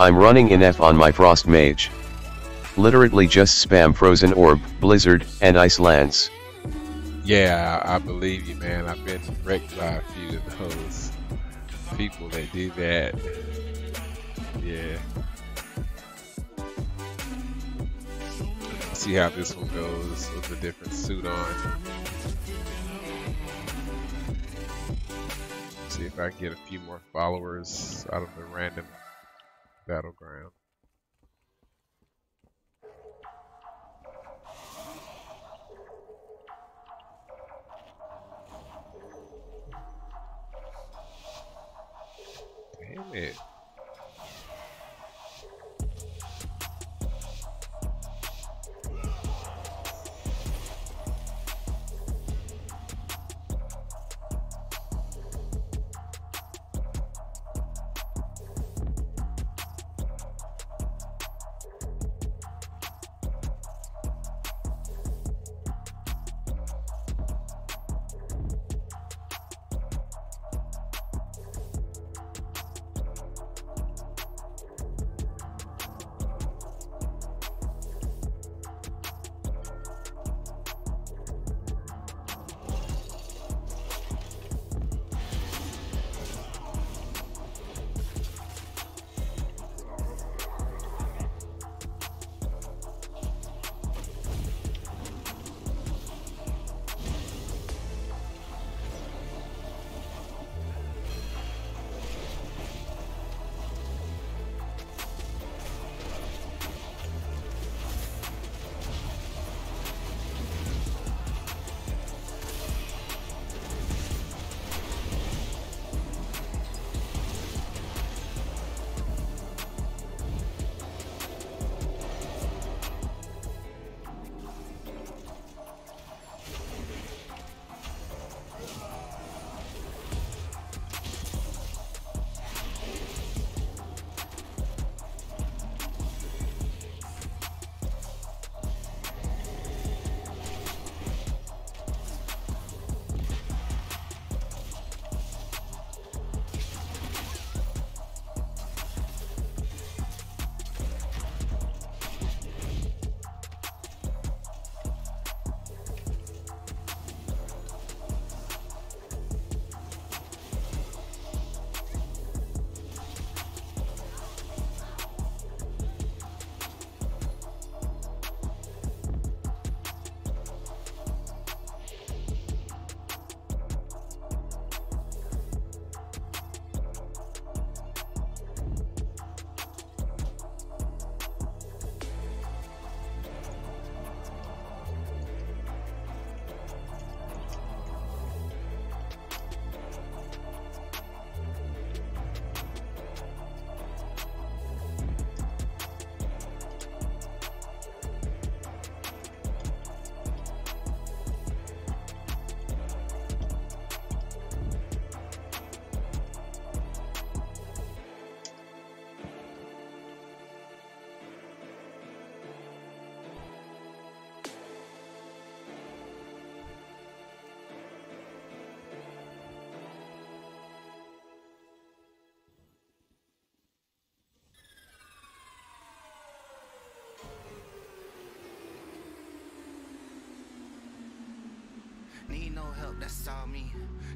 I'm running in F on my Frost Mage. Literally just spam Frozen Orb, Blizzard, and Ice Lance. Yeah, I believe you, man. I've been wrecked by a few of those people that do that. Yeah. See how this one goes with a different suit on. See if I can get a few more followers out of the random battleground. Damn it. Need no help, that's all me.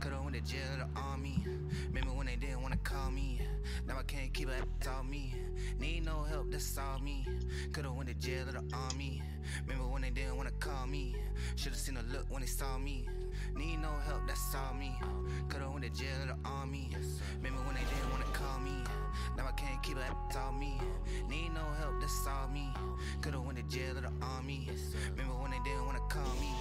Could've went to jail or the army. Remember when they didn't wanna call me. Now I can't keep it, that's all me. Need no help, that's all me. Could've went to jail or the army. Remember when they didn't wanna call me. Should've seen a look when they saw me. Need no help, that's all me. Could've went to jail or the army. Remember when they didn't wanna call me. Now I can't keep it, that's all me. Need no help, that's all me. Could've went to jail or the army. Remember when they didn't wanna call me.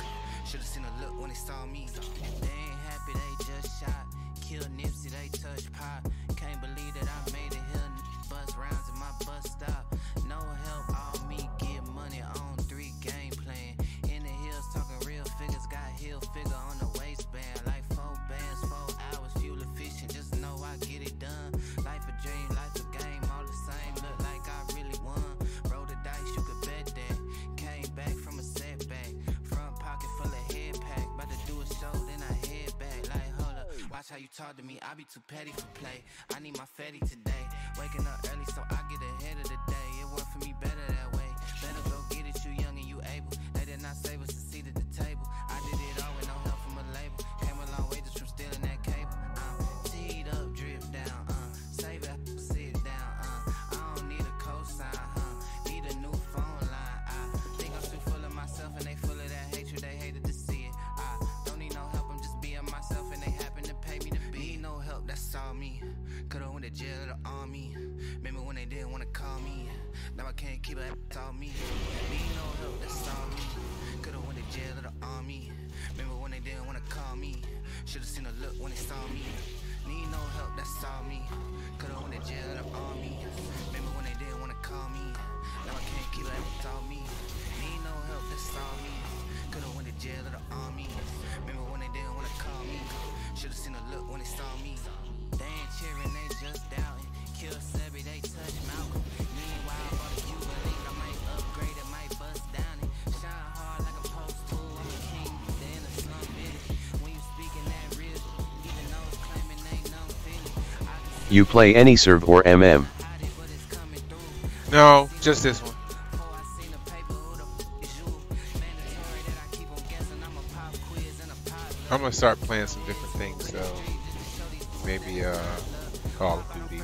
Should've seen a look when they saw me. If they ain't happy, they just shot. Killed Nipsey, they touched pot. Can't believe that I made it here. Bus rounds at my bus stop. No help, all me. Get money on 3 game plan. In the hills, talking real figures. Got heel figure on the waistband. Like 4 bands, 4 hours, fuel efficient. Just know I get it done. Life a dream, life a game. All the same, look like I really won. Roll the dice, you could bet that. Came back from a setback. Front pocket full of head pack. About to do a show, then I head back. Like, hold up, watch how you talk to me. I be too petty for play. I need my fatty today. Waking up. on me. Remember when they didn't wanna call me. Now I can't keep it, it's all me. Need no help, that's all me. Could've went to jail or the army. Remember when they didn't wanna call me. Should've seen a look when they saw me. Need no help, that's all me. Could've went to jail or the army. Remember when they didn't wanna call me. Now I can't keep it, it's all me. Need no help, that's all me. Could've went to jail or the army. Remember when they didn't wanna call me. Should've seen a look when they saw me. They ain't cheering, they just doubting. Kill Sebby, they touch Malcolm. Meanwhile, all the you believe I might upgrade it, might bust down it. Shine hard like a post tool. I'm a king, they in a slum bitch. When you speaking that real, even those claiming ain't no feeling. You play any serve or MM? No, just this one. I'm gonna start playing some different things though. Maybe Call of Duty.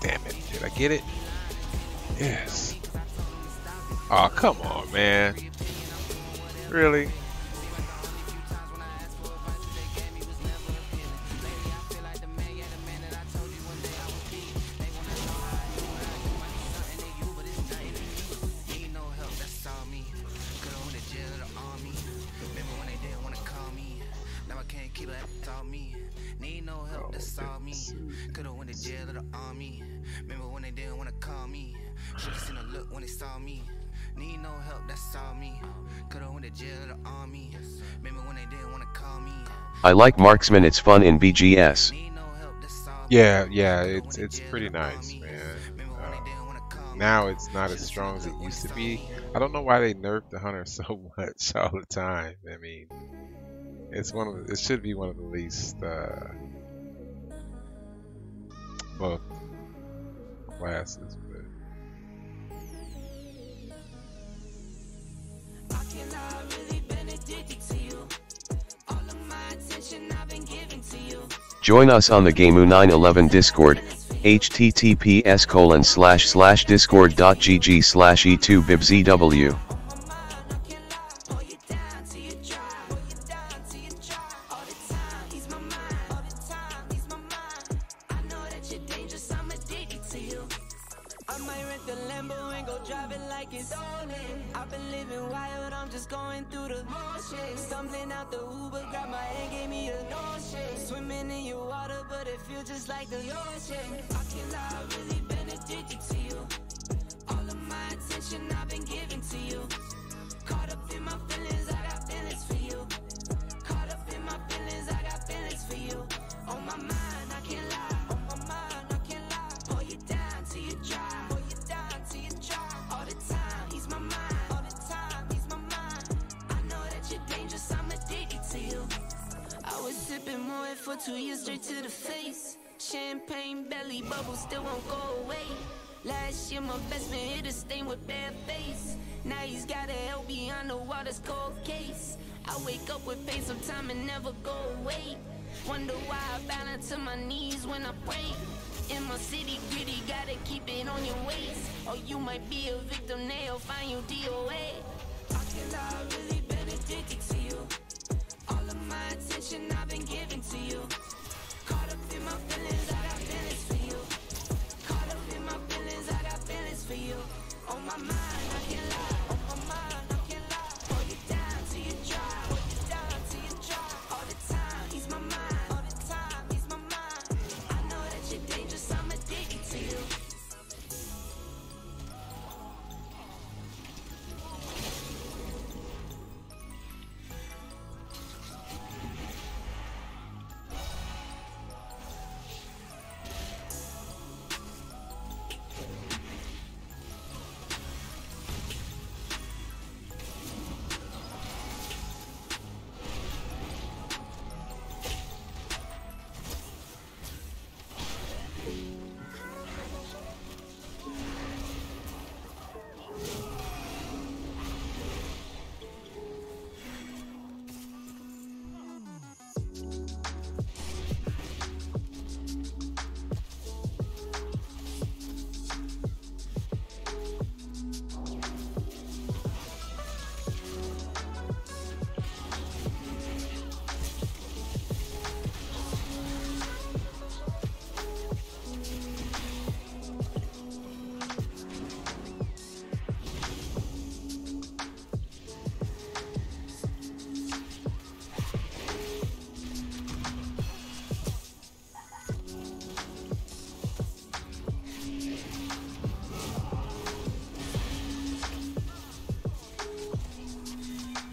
Damn it, did I get it? Yes. Aw, oh, come on, man. Really? I like marksman, it's fun in BGS. Yeah, it's pretty nice, man. Now it's not as strong as it used to be. I don't know why they nerfed the hunter so much all the time. I mean, it should be one of the least well, classes. Join us on the GameU911 Discord, https://discord.gg/e2bibzw.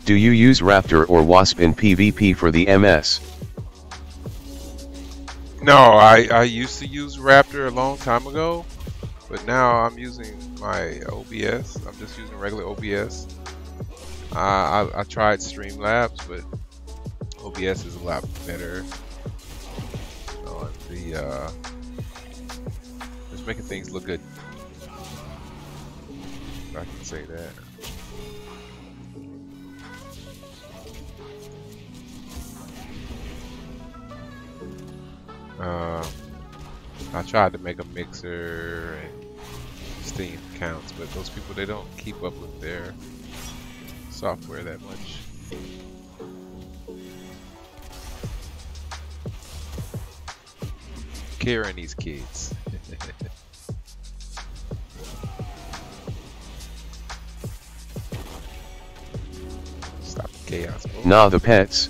Do you use Raptor or Wasp in PvP for the MS? No, I used to use Raptor a long time ago, but now I'm using my OBS. I'm just using regular OBS. I tried Streamlabs, but OBS is a lot better on the just making things look good. If I can say that. I tried to make a mixer and Steam accounts, but those people, they don't keep up with their software that much. Caring these kids. Stop the chaos. Oh. Nah, the pets.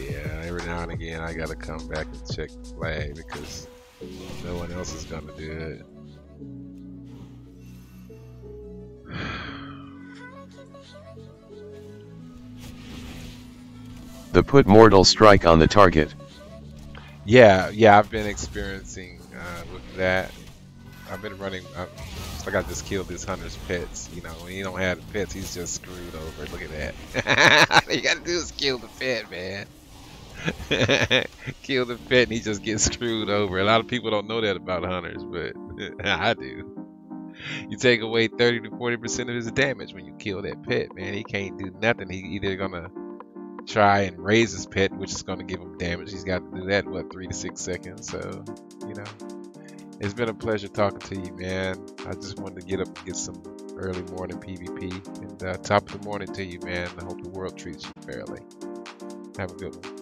Yeah, every now and again I gotta come back and check the flag because no one else is gonna do it. The put mortal strike on the target. Yeah, I've been experiencing with that. I've been running. It's like I just killed this hunter's pets. You know, when he don't have the pets, he's just screwed over. Look at that. All you gotta do is kill the pet, man. Kill the pet and he just gets screwed over. A lot of people don't know that about hunters, but I do. You take away 30 to 40% of his damage when you kill that pet, man. He can't do nothing. He either gonna try and raise his pet, which is gonna give him damage. He's got to do that in, what, 3 to 6 seconds. So, you know, it's been a pleasure talking to you, man. I just wanted to get up and get some early morning PvP. And top of the morning to you, man. I hope the world treats you fairly. Have a good one.